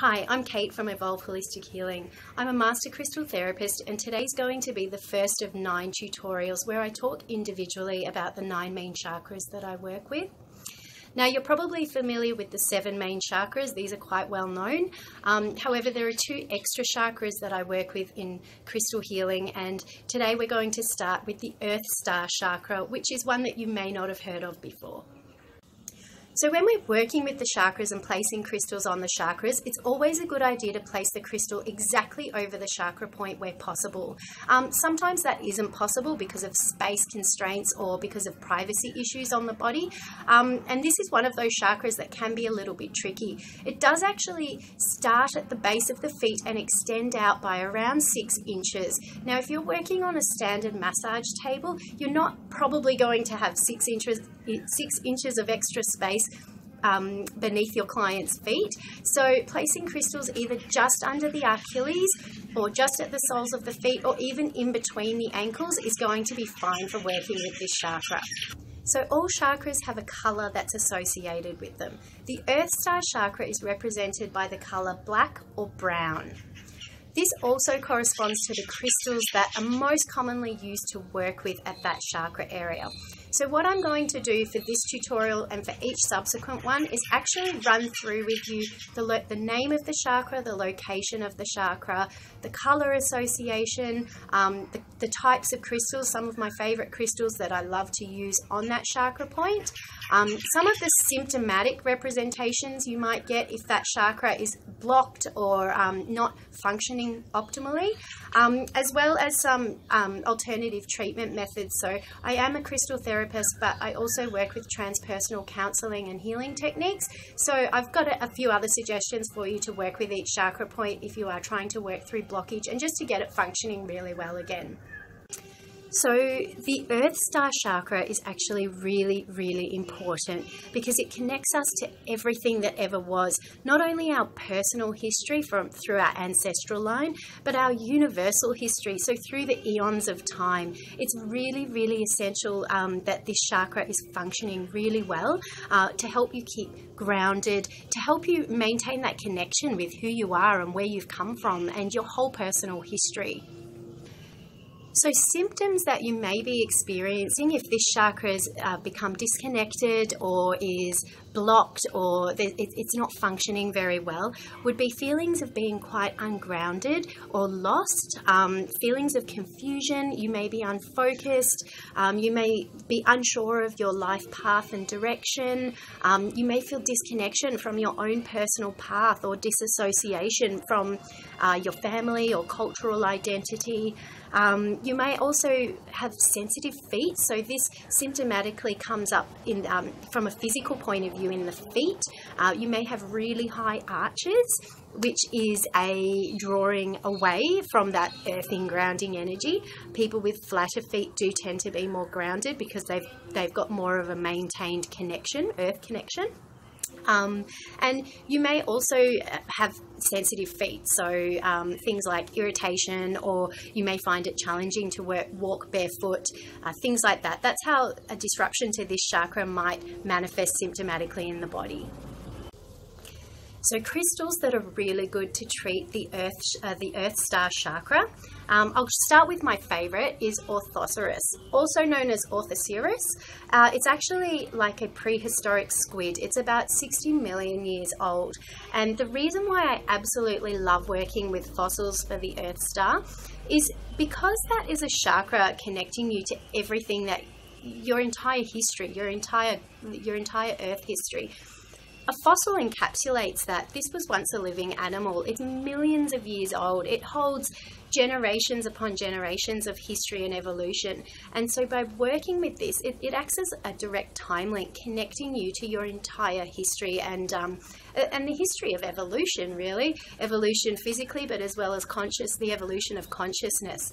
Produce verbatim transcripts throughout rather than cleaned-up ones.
Hi, I'm Kate from Evolve Holistic Healing. I'm a Master Crystal Therapist, and today's going to be the first of nine tutorials where I talk individually about the nine main chakras that I work with. Now, you're probably familiar with the seven main chakras. These are quite well known. Um, however, there are two extra chakras that I work with in crystal healing, and today we're going to start with the Earth Star Chakra, which is one that you may not have heard of before. So when we're working with the chakras and placing crystals on the chakras, it's always a good idea to place the crystal exactly over the chakra point where possible. Um, sometimes that isn't possible because of space constraints or because of privacy issues on the body. Um, and this is one of those chakras that can be a little bit tricky. It does actually start at the base of the feet and extend out by around six inches. Now, if you're working on a standard massage table, you're not probably going to have six inches, six inches of extra space Um, beneath your client's feet. So placing crystals either just under the Achilles or just at the soles of the feet or even in between the ankles is going to be fine for working with this chakra. So all chakras have a colour that's associated with them. The Earth Star Chakra is represented by the colour black or brown. This also corresponds to the crystals that are most commonly used to work with at that chakra area. So what I'm going to do for this tutorial and for each subsequent one is actually run through with you the, the name of the chakra, the location of the chakra, the colour association, um, the, the types of crystals, some of my favourite crystals that I love to use on that chakra point, um, some of the symptomatic representations you might get if that chakra is blocked or um, not functioning optimally, um, as well as some um, alternative treatment methods. So I am a crystal therapist, but I also work with transpersonal counselling and healing techniques. So I've got a, a few other suggestions for you to work with each chakra point if you are trying to work through blockage and just to get it functioning really well again. So the Earth Star Chakra is actually really, really important because it connects us to everything that ever was, not only our personal history from through our ancestral line, but our universal history, so through the eons of time. It's really, really essential um, that this chakra is functioning really well uh, to help you keep grounded, to help you maintain that connection with who you are and where you've come from and your whole personal history. So symptoms that you may be experiencing if this chakra has uh, become disconnected or is blocked or it's not functioning very well would be feelings of being quite ungrounded or lost, um, feelings of confusion. You may be unfocused, um, you may be unsure of your life path and direction, um, you may feel disconnection from your own personal path or disassociation from uh, your family or cultural identity. Um, you may also have sensitive feet, so this symptomatically comes up in, um, from a physical point of view in the feet. Uh, you may have really high arches, which is a drawing away from that earthing grounding energy. People with flatter feet do tend to be more grounded because they've, they've got more of a maintained connection, earth connection. Um, and you may also have sensitive feet, so um, things like irritation, or you may find it challenging to work, walk barefoot, uh, things like that. That's how a disruption to this chakra might manifest symptomatically in the body. So crystals that are really good to treat the Earth, uh, the Earth Star Chakra. Um, I'll start with my favourite is Orthoceras, also known as Orthoceras. Uh, it's actually like a prehistoric squid. It's about sixty million years old. And the reason why I absolutely love working with fossils for the Earth Star is because that is a chakra connecting you to everything that your entire history, your entire, your entire Earth history. A fossil encapsulates that. This was once a living animal. It's millions of years old. It holds generations upon generations of history and evolution. And so by working with this, it, it acts as a direct time link connecting you to your entire history and, um, and the history of evolution, really. Evolution physically, but as well as conscious, the evolution of consciousness.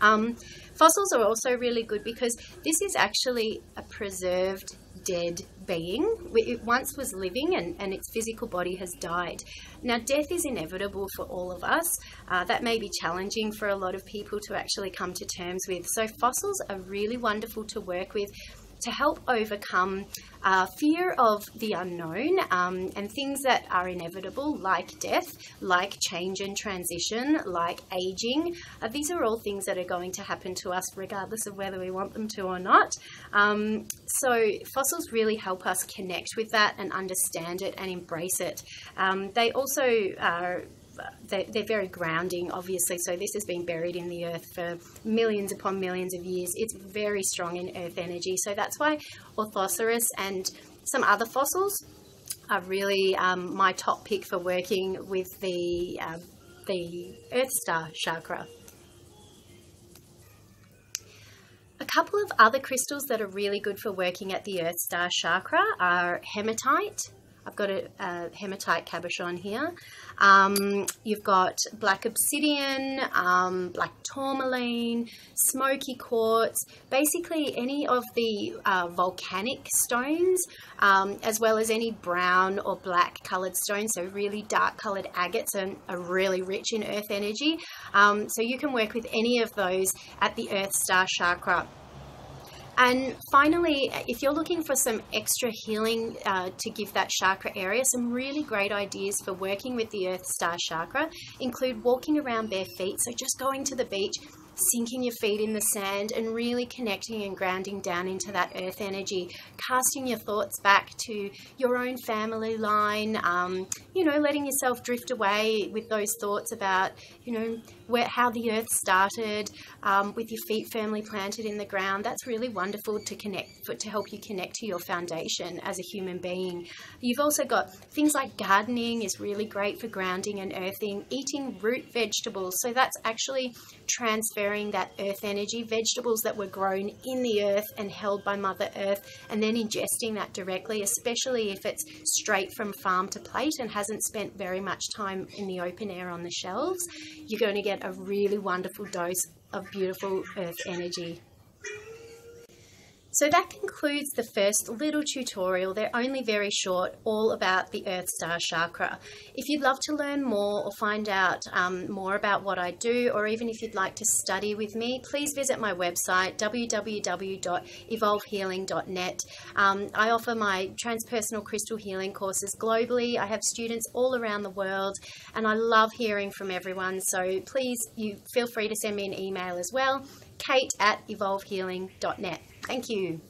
Um, fossils are also really good because this is actually a preserved dead being. It once was living and, and its physical body has died. Now, death is inevitable for all of us. Uh, that may be challenging for a lot of people to actually come to terms with. So fossils are really wonderful to work with to help overcome uh, fear of the unknown um, and things that are inevitable, like death, like change and transition, like aging. Uh, these are all things that are going to happen to us regardless of whether we want them to or not. Um, so fossils really help us connect with that and understand it and embrace it. Um, they also are They're, they're very grounding, obviously. So this has been buried in the earth for millions upon millions of years. It's very strong in earth energy. So that's why Orthoceras and some other fossils are really um, my top pick for working with the, uh, the Earth Star Chakra. A couple of other crystals that are really good for working at the Earth Star Chakra are hematite. I've got a, a hematite cabochon here. Um, you've got black obsidian, um, black tourmaline, smoky quartz, basically any of the uh, volcanic stones, um, as well as any brown or black coloured stones. So really dark coloured agates are, are really rich in earth energy. Um, so you can work with any of those at the Earth Star Chakra. And finally, if you're looking for some extra healing uh, to give that chakra area, some really great ideas for working with the Earth Star Chakra include walking around bare feet. So just going to the beach, sinking your feet in the sand and really connecting and grounding down into that earth energy, casting your thoughts back to your own family line, um, you know, letting yourself drift away with those thoughts about, you know, where, how the earth started, um, with your feet firmly planted in the ground. That's really wonderful to connect, for, to help you connect to your foundation as a human being. You've also got things like gardening is really great for grounding and earthing, eating root vegetables. So that's actually transferring that earth energy, vegetables that were grown in the earth and held by Mother Earth, and then ingesting that directly, especially if it's straight from farm to plate and hasn't spent very much time in the open air on the shelves. You're going to get a really wonderful dose of beautiful earth energy. So that concludes the first little tutorial. They're only very short, all about the Earth Star Chakra. If you'd love to learn more or find out um, more about what I do, or even if you'd like to study with me, please visit my website, w w w dot evolve healing dot net. Um, I offer my transpersonal crystal healing courses globally. I have students all around the world, and I love hearing from everyone. So please, you feel free to send me an email as well, Kate at evolve healing dot net. Thank you.